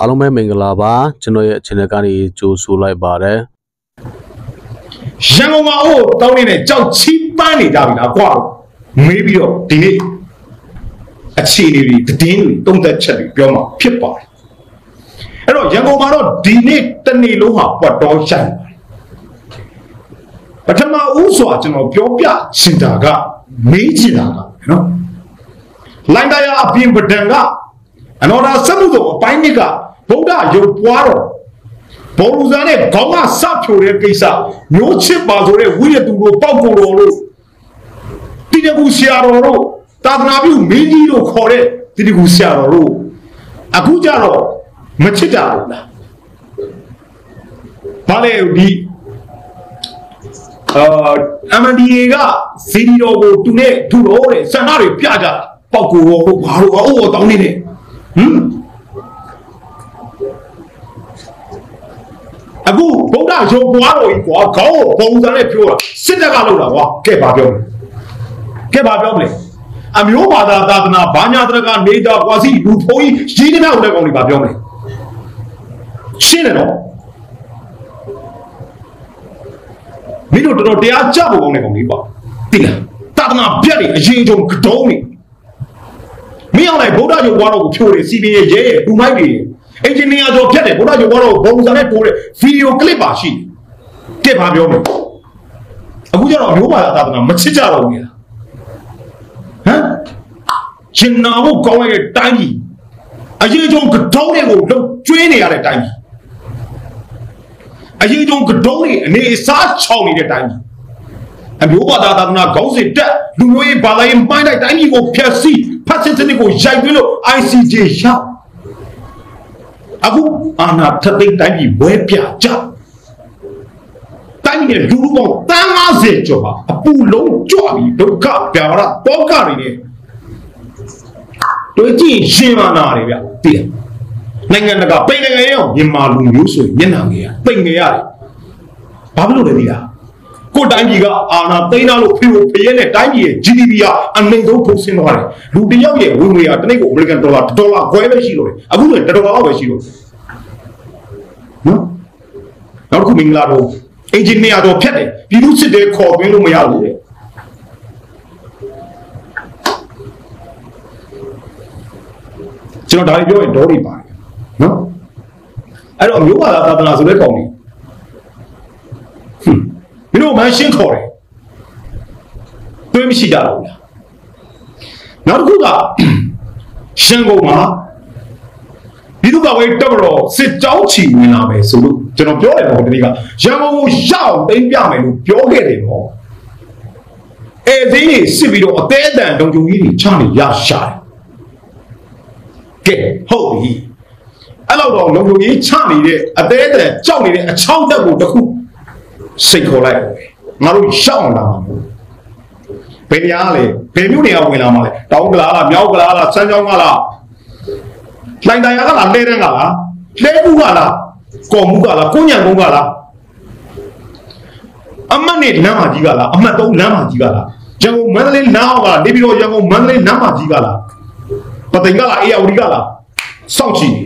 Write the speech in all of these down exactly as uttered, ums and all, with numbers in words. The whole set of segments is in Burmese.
အားလုံးပဲမင်္ဂလာပါကျွန်တော်ရဲ့ channel ကနေကြိုဆိုလိုက်ပါတယ်ရန်ကုန်မှာဟိုတောင်းနေတဲ့ကြောက်ချီးပန်းနေကြပြီလားကွာမေးပြီးတော့ဒီနေ့အခြေအနေတွေတည်င်းတွေတုံ့သက်ချက်တွေပြောမှာဖြစ်ပါတယ်အဲ့တော့ရန်ကုန်မှာတော့ဒီနေ့တနေ့လုံးဟာပွက်တော့ရှိုင်းပထမဦးစွာကျွန်တော်ပြောပြစင်တာကမေးချင်တာကနော်လိုင်းတရားအပြင်ပဒံကအနော်ဒါစမှုတော်အပိုင်းနှစ်ကဗုဒ္ဓရုပ်ပွားတော်ဘောရူဇာနဲ့ခေါင်းကစဖြိုတဲ့ကိစ္စမျိုးချစ်ပါဆိုတဲ့ဝိရသူတို့ပေါက်ကိုတော်တို့တိတကူဆရာတော်တို့သာသနာပြုမင်းကြီးတို့ခေါ်တဲ့တိတကူဆရာတော်တို့အခုကြတော့မချစ်တာဘူးလားဘာလဲဒီအာအမဒီကစီဒီတော်ကိုသူနဲ့သူတော်တဲ့ဆန္ဒတွေပြကြပေါက်ကိုတော်တို့ဘာလို့အိုးတော်တောင်းနေတယ်ဟမ်အခုဗုဒ္ဓရုပ်ပွားတော်ကြီးကွာခေါင်းကိုပုံစံနဲ့ပြောတာစစ်တက်ကလုပ်တာကွာကဲပါပြောမယ်ကဲပါပြောမယ်အမျိုးဘာသာသာသနာဘာညာတရကနေတာကွာစီလူဖုံးကြီးကြီးတဲ့နောက်တဲ့ကောင်တွေပါပြောမယ်ရှင်းတယ်နော်မင်းတို့တော်တရားကြဖို့ကောင်းတဲ့ကောင်တွေပါတိလားသာသနာပြတ်တွေအရင်ဆုံးကတုံးနေမင်းအောင်လိုက်ဗုဒ္ဓရုပ်ပွားတော်ကိုဖြိုးတယ်စီပင်ရဲ့ရဲရဲ့လူမိုက်တွေအင်ဂျင်နီယာတို့ဖြတ်တယ်ဗုဒ္ဓရုပ်ပွားတော်ကိုဘုံစံနဲ့တိုးတယ်ဗီဒီယိုကလစ်ပါရှိတယ်တက်ပါပြောမယ်အခုကျတော့မျိုးပါတာသာသနာမချစ်ကြတော့ဘူးလားဟမ်ဂျင်နာဘုကောင်းရဲ့တိုင်းကြီးအရင်ဆုံးကတုံးတွေကိုလှုပ်ကျွေးနေရတဲ့တိုင်းကြီးအရင်ဆုံးကတုံးတွေအနေအစားချောင်နေတဲ့တိုင်းကြီးအမျိုးပါတာသာသနာခေါင်းစဉ်တက်လူမျိုးရေးဘာသာရေးပိုင်းတိုင်းတိုင်းကြီးကိုဖျက်ဆီးဖတ်စစ်စစ်ကိုရိုက်သွင်းလို့ I C J ရောက်အခုအာနာထသိတိုင်းပြည်ဝဲပြကြတိုင်းပြည်လူလူပေါင်းတန်း၅၀ကျော်ပါအပူလုံးကြွပြီးဒုက္ခပြာရတောကတွေနဲ့တွေ့ကြည့်ရှင်မာနာတွေဗျတည်နိုင်ငံတကာပိန်နိုင်ငံရောမြန်မာလူမျိုးဆိုမျက်နှာငယ်ရပိန်ငယ်ရတယ်ဘာလို့လဲသိလားကိုယ်တိုင်းပြည်ကအာဏာသိမ်းတာလို့ဖေဖော်ဖေရဲနဲ့တိုင်းပြည်ရဲ့ G D P ကအနှိမ်ဆုံးပုံစံသွားတယ်လူတစ်ယောက်ရဲ့ဝင်ငွေကတစ်နေ့ကိုအမေရိကန်ဒေါ်လာဒေါ်လာခွဲပဲရှိလို့တယ်အခုလည်းဒေါ်လာလောက်ပဲရှိလို့နော်နောက်တစ်ခုမင်္ဂလာတော့အင်ဂျင်နီယာတော့ဖြတ်တယ်ပြည်သူစစ်တဲ့ခေါ်သွင်းလို့မရဘူးလေကျွန်တော်ဒါပြောရင်ဒေါ်တွေပါတယ်နော်အဲ့တော့မျိုးဘာသာသာသနာဆိုတဲ့ကောင်ကြီးမင်းတို့မန်ရှင်းခေါ်တယ်တွေးမရှိကြတော့ဘူးလားနောက်တစ်ခုကရှင်းကုန်မှာပြည်သူ့ဘဝတက်မတော်စစ်ကြောင်းချီဝင်လာမယ်ဆိုလို့ကျွန်တော်ပြောတယ်ပေါ့ဒီနေ့ကရန်ကုန်ကိုရအောင်သိမ်းပြမယ်လို့ပြောခဲ့တယ်ပေါ့အဲသိနေစစ်ပြီးတော့အသေးအတန်တုံကြုံကြီးတွေချနေရရှာတယ်ကဲဟုတ်ပြီအဲ့လောက်တော့လုံလုံကြီးချနေတဲ့အသေးအတန်ကြောက်နေတဲ့အချောင်းတက်ကိုတစ်ခုစိတ်ခေါ်လိုက်ငါတို့ရှောင်းလာမှာဘယ်နေရာလဲဘယ်မျိုးနေရာဝင်လာမှာလဲတောင်ကလားလားမြောက်ကလားလားစမ်းချောင်းကလားလိုင်တရာကလားလဲတဲ့ကလားလဲဘူးကလားကော်မှုကလားကိုညံကုန်းကလားအမတ်နဲ့လမ်းမကြီးကလားအမတ်သုံးလမ်းမကြီးကလားရန်ကုန်မန္တလေးလမ်းအောင်ကလားနေပြီးတော့ရန်ကုန်မန္တလေးလမ်းမကြီးကလားပသိမ်ကလားအေယာဝတီကလားစောင့်ကြည့်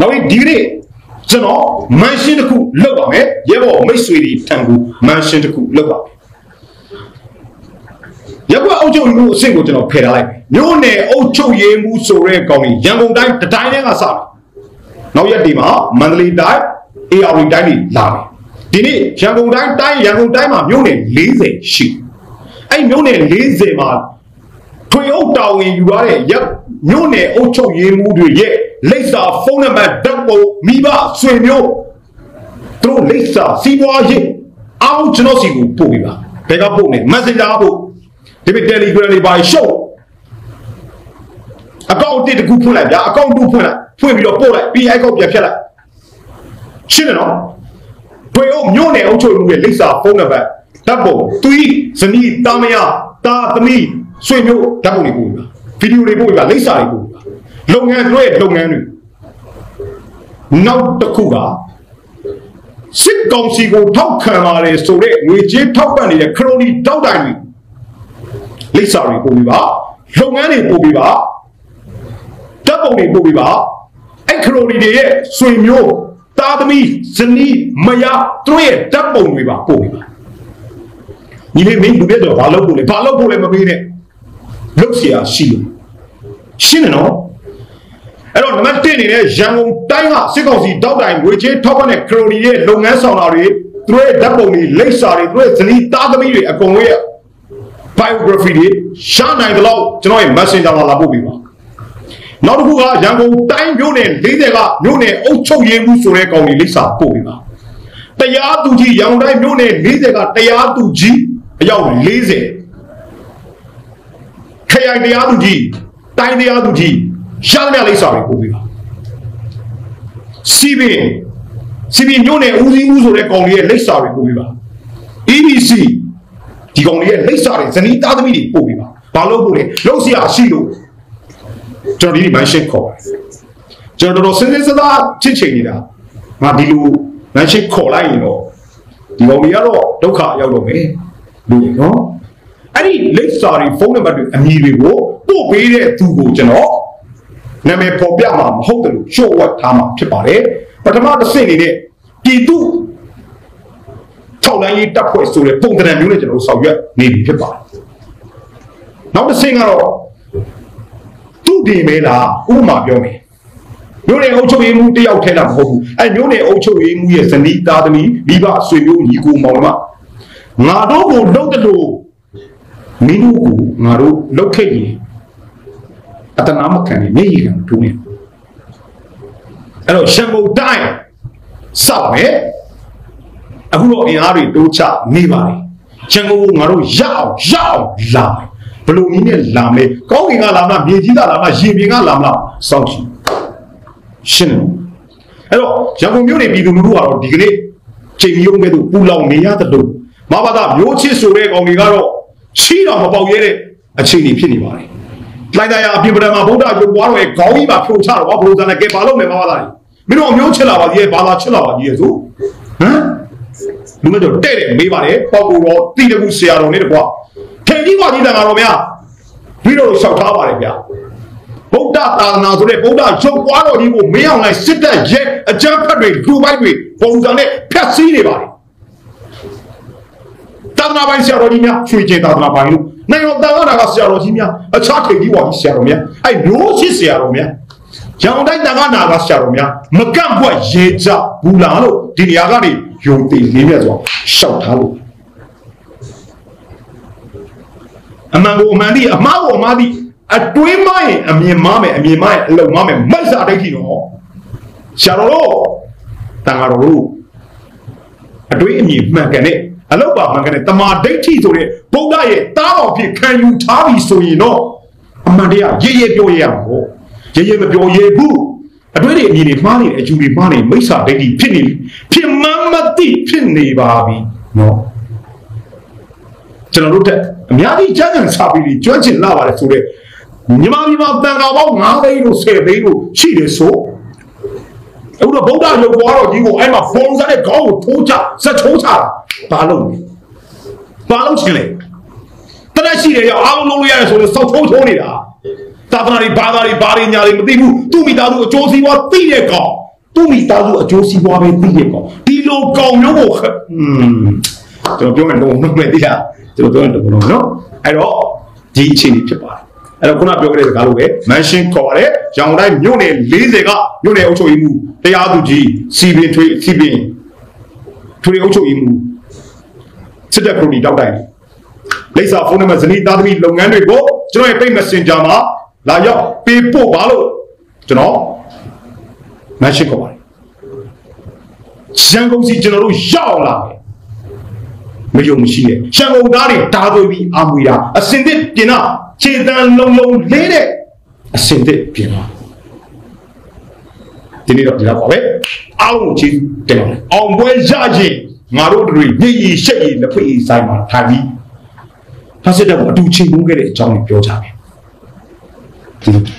နောက်ဒီနေ့ကျွန်တော်မန်ရှင်းတစ်ခုလောက်ပါမယ်ရဲဘော်မိတ်ဆွေတွေထံကိုမန်ရှင်းတစ်ခုလောက်ပါမယ်ရကွအုပ်ချုပ်ရေးမှုအဆင့်ကိုကျွန်တော်ဖယ်ထားလိုက်မြို့နယ်အုပ်ချုပ်ရေးမှုဆိုတဲ့ကောင်ကြီးရန်ကုန်တိုင်းတိုင်းထဲကစတယ်နောက်ရက်ဒီမှာမန္တလေးတိုင်းအေယာဝတီတိုင်းတွေလာတယ်ဒီနေ့ရန်ကုန်တိုင်းတိုင်းရန်ကုန်တိုင်းမှာမြို့နယ်၄၀ရှိအဲ့မြို့နယ်၄၀မှာထွေအုပ်တာဝန်ယူရတဲ့ရက်မြို့နယ်အုပ်ချုပ်ရေးမှုတွေရဲ့လိပ်စာဖုန်းနံပါတ်ဓာတ်ပုံမိဘဆွေမျိုးသူတို့လိပ်စာစီးပွားရေးအောင်ကျွန်တော်စီကိုပို့ပြီးပါဘယ်ကပို့နေမက်ဆေ့ချာပို့ဒီပေ Telegram လေးပါရှုပ်အကောင့်တစ်ခုဖွင့်လိုက်ဗျာအကောင့်တစ်ဖွင့်လိုက်ဖွင့်ပြီးတော့ပို့လိုက်ပြီးအဲ့ကောက်ပြန်ဖြတ်လိုက်ရှင်းတယ်နော်တွင်အောင်မြို့နယ်အုပ်ချုပ်မှုရဲ့လိပ်စာဖုန်းနံပါတ်ဓာတ်ပုံသူဇနီးတာမယာတာသမီးဆွေမျိုးဓာတ်ပုံတွေပို့ပြီးပါဗီဒီယိုတွေပို့ပြီးပါလိပ်စာတွေပို့ပြီးပါလုပ်ငန်းတွေလုပ်ငန်းတွေနောက်တစ်ခုကစစ်ကောင်စီကိုထောက်ခံလာတယ်ဆိုတဲ့ငွေကြေးထောက်ပံ့နေတဲ့ခရိုနီတောက်တိုင်တွေလိပ်စာတွေပို့ပြီးပါလုပ်ငန်းတွေပို့ပြီးပါတပ်ပုံတွေပို့ပြီးပါ ခရိုနီတွေရဲ့ဆွေမျိုးသားသမီးဇနီးမယားသူတို့ရဲ့ဓာတ်ပုံတွေပါပို့ပြီးပါညီလေးမင်းလူပြည့်တော့ဘာလုပ်ဖို့လဲဘာလုပ်ဖို့လဲမမေးနဲ့လုပ်เสียရှိလို့ရှင်းတယ်နော်အဲ့တော့နံပါတ်တစ်အနေနဲ့ရန်ကုန်တိုင်းဟာစစ်ကောင်စီတောက်တိုင်ငွေချေးထောက်ပံ့တဲ့ခရိုနီရဲ့လုပ်ငန်းဆောင်တာတွေသူတို့ရဲ့ဓာတ်ပုံတွေလိပ်စာတွေသူတို့ရဲ့ဇနီးသားသမီးတွေအကုန်လုံးရဲ့ biography တွေရှာနိုင်သလောက်ကျွန်တော်ရဲ့ messenger မှာလာပို့ပြီးပါနောက်တစ်ခုကရန်ကုန်တိုင်းမြို့နယ်၄၀ကမြို့နယ်အုပ်ချုပ်ရေးမှုဆိုတဲ့ကောင်ကြီးလိပ်စာပို့ပြီးပါတရားသူကြီးရန်ကုန်တိုင်းမြို့နယ်၄၀ကတရားသူကြီးအယောက်၄၀ခရိုင်တရားသူကြီးတိုင်းတရားသူကြီးရှာမြလိပ်စာပို့ပြီးပါစီဘီစီဘီမြို့နယ်ဦးစီးမှုဆိုတဲ့ကောင်ကြီးရဲ့လိပ်စာပို့ပြီးပါ E B C ဒီကောင်ကြီးရဲ့လိပ်စာတွေဇနီးသားသမီးတွေပို့ပြီးပါဘာလို့ပို့လဲလုံးစရာရှိလို့ကျွန်တော်ဒီဘိုင်းရှစ်ခေါ်ပါတယ်ကျွန်တော်တော်စင်းစင်းစသားချစ်ချင်နေတာငါဒီလိုဘိုင်းရှစ်ခေါ်လိုက်ရင်တော့ဒီကောင်ကြီးကတော့ဒုက္ခရောက်တော့မယ်လူကြီးနော်အဲ့ဒီလိပ်စာတွေဖုန်းနံပါတ်တွေအမည်တွေကိုပို့ပေးတဲ့သူကိုကျွန်တော်နာမည်ပေါ်ပြမှာမဟုတ်တယ်လို့ရှော့ဝတ်ထားမှာဖြစ်ပါတယ်ပထမတစ်ဆင့်နေတဲ့ပြည်သူထောက်လှမ်းရေးတပ်ဖွဲ့ဆိုတဲ့ပုံသဏ္ဍာန်မျိုးနဲ့ကျွန်တော်ဆောင်ရွက်နေပြီဖြစ်ပါတယ်နောက်တစ်ဆင့်ကတော့သူတည်မဲလားဥပမာပြောမယ်မျိုးနယ်အုပ်ချုပ်ရေးမှုတယောက်ထဲတာမဟုတ်ဘူးအဲ့မျိုးနယ်အုပ်ချုပ်ရေးမှုရဲ့ဇနီးသားသမီးမိဘဆွေမျိုးညီကိုမောင်နှမငါတို့ကိုလှုပ်တယ်လို့မင်းတို့ကိုငါတို့လှုပ်ခဲ့ရင်အတနာမခံနေရတာတူနေအဲ့တော့ရှမ်းကုန်တိုင်းစောက်မယ်အခုတော့အင်အားတွေတိုးချနေပါလေရှမ်းကုန်ကိုငါတို့ရအောင်ရအောင်လာမယ်ဘလို့ကြီးနဲ့လာမယ်ကောင်းကင်ကလာမလားမြေကြီးကလာမလားရေပြင်ကလာမလားစောင့်ကြည့်ရှင်းတယ်အဲ့တော့ရန်ကုန်မြို့နယ်ပြည်သူလူထုကတော့ဒီကနေ့ချိန်ရုံးပဲသူပူလောင်နေရတဲ့လို့မဘာသာမျိုးချစ်ဆိုတဲ့ကောင်တွေကတော့ချီးတော့မပေါက်ရဲတဲ့အခြေအနေဖြစ်နေပါတယ်လိုက်တာရအပြင်ပဒံမှာဗုဒ္ဓရုပ်ပွားတော်ရဲ့ခေါင်းကြီးမှာဖြိုချတော့ဘုရားနဲ့ကဲဘာလုပ်မယ်မဘာသာကြီးမင်းတို့အမျိုးချစ်လာပါကြီးရဲ့ဘာသာချစ်လာပါကြီးရဲ့ဆိုဟမ်လူမျိုးတို့တဲ့တယ်မေးပါတယ်ပေါက်ကိုတော့တိတကူဆရာတော်နဲ့တကွာထင်ကြီးပါကြီးတန်ခါတော်ဗျာပြီးတော့လျှောက်ထားပါတယ်ဗျာဗုဒ္ဓသာသနာဆိုတဲ့ဗုဒ္ဓရုပ်ပွားတော်ကြီးကိုမင်းအောင်လိုက်စစ်တပ်ရဲအကြမ်းဖက်တွေလူပိုက်တွေပုံစံနဲ့ဖျက်ဆီးနေပါတယ်သာသနာပိုင်ဆရာတော်ကြီးများချွေကျင်သာသနာပိုင်လို့နိုင်တော်သာသနာကဆရာတော်ကြီးများအခြားထင်ကြီးပါကြီးဆရာတော်များအဲ့မျိုးရှိဆရာတော်များရောင်တိုင်းသာသနာကဆရာတော်များမကန့်ကွက်ရဲကြဘူးလားလို့ဒီနေရာကနေယုံသိလေးမြတ်စွာလျှောက်ထားလို့အမှန်ကိုအမှန်သိအမှားကိုအမှားသိအတွင်းမရင်အမြင်မှားမယ်အမြင်မှားရင်အလုံးမှားမယ်မိစ္ဆာဒိဋ္ဌိတော့ဆရာတော်တို့တန်ခါတော်တို့အတွင်းအမြင်မှန်ကန်တဲ့အလုံးပါမှန်ကန်တဲ့တမာဒိဋ္ဌိဆိုတဲ့ဗုဒ္ဓရဲ့တားတော်ဖြစ်ခံယူထားပြီဆိုရင်တော့အမှန်တရားရေရေပြောရရမှာပေါ့ရေရေမပြောရဘူးအတွင်းတွေအမြင်တွေမှားနေအကျူတွေမှားနေမိစ္ဆာဒိဋ္ဌိဖြစ်နေပြီဖြစ်မှမသိဖြစ်နေပါပြီနော်ကျွန်တော်တို့တက်အများကြီးကြံ့ကြံ့စာပေတွေကျွမ်းကျင်လာပါတယ်ဆိုတော့မြန်မာပြည်မှာတန်ခါပေါင်း၅သိန်းလို့၁၀သိန်းလို့ရှိတယ်ဆိုအခုတော့ဗုဒ္ဓရုပ်ပွားတော်ကြီးကိုအဲ့မှာဖုံးစားတဲ့ခေါင်းကိုထိုးချဆက်ထိုးချတာဘာလုပ်လဲဘာလုပ်ချင်လဲတရက်ရှိတယ်ရောအောင်လုံးလို့ရတယ်ဆိုတော့စောက်ထိုးထိုးနေတာသာသနာတွေဘာသာတွေဘာတွေညာတွေမသိဘူးသူ့မိသားစုအကျိုးစီးပွားသိတဲ့ကောင်သူ့မိသားစုအကျိုးစီးပွားပဲသိတဲ့ကောင်ဒီလိုကောင်မျိုးကိုဟွန်းကျွန်တော်ပြောမယ်တော့မမှန်သေးလားကျွန်တော်တို့ကတော့နော်အဲ့တော့ဒီအခြေအနေဖြစ်ပါတယ်အဲ့တော့ခုနပြောခဲ့တဲ့စကားလိုပဲ mention ခေါ်ပါတယ်ရောင်တိုင်းမြို့နယ်၄၀ကမြို့နယ်အုပ်ချုပ်ရေးမှုတရားသူကြီးစီပင်ထွေးစီပင်ထွေးအုပ်ချုပ်ရေးမှုစစ်တပ်ခရိုနီတောက်တိုင်းလိပ်စာဖုန်းနံပါတ်ဇနီးသားသမီးလုပ်ငန်းတွေကိုကျွန်တော်ရဲ့ page messenger မှာလာရောက်ပေးပို့ပါလို့ကျွန်တော် mention ခေါ်ပါတယ်ရန်ကုန်စီကျွန်တော်တို့ရောက်လာတယ်မယုံမရှိနဲ့ရှန်ကုန်သားတွေဓာသွေပြီးအာမွေတာအစင်သစ်ပြင်တော့ခြေတန်းလုံးလုံးလေးတဲ့အစင်သစ်ပြင်ပါဒီနေ့တော့ဒီလောက်ပါပဲအားလုံးချီးတင်ပါတယ်အောင်ပွဲရရင်ငါတို့တွေညည်ရည်ရှက်ရည်လက်ဖေးဆိုင်မှာထိုင်ပြီးဖတ်စစ်တပ်ကအတူချီးမွမ်းခဲ့တဲ့အကြောင်းကိုပြောကြပါမယ်